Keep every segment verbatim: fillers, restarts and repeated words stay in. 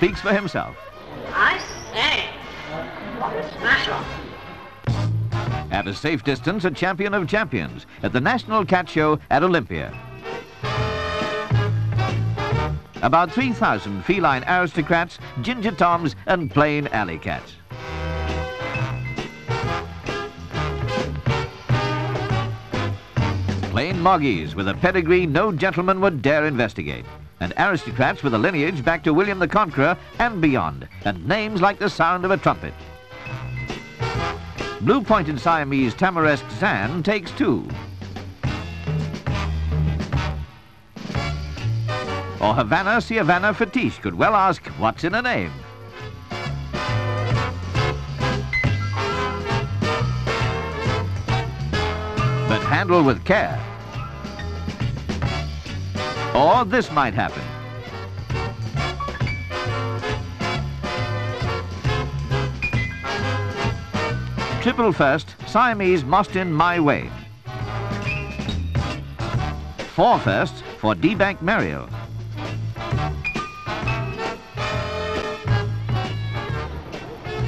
speaks for himself. I say, what a smash-off. At a safe distance, a champion of champions at the National Cat Show at Olympia. About three thousand feline aristocrats, ginger toms, and plain alley cats. Plain moggies with a pedigree no gentleman would dare investigate, and aristocrats with a lineage back to William the Conqueror and beyond, and names like the sound of a trumpet. Blue-pointed Siamese Tamaresque Zan takes two. Or Havana Siavana Fetish could well ask, what's in a name? But handle with care. Or this might happen. Triple first, Siamese Mostin in My Way. Four first for D-Bank Mariel.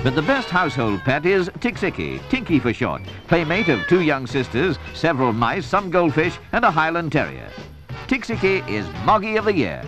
But the best household pet is Tiksiki, Tinky for short, playmate of two young sisters, several mice, some goldfish, and a Highland terrier. Tiksiki is Moggy of the Year.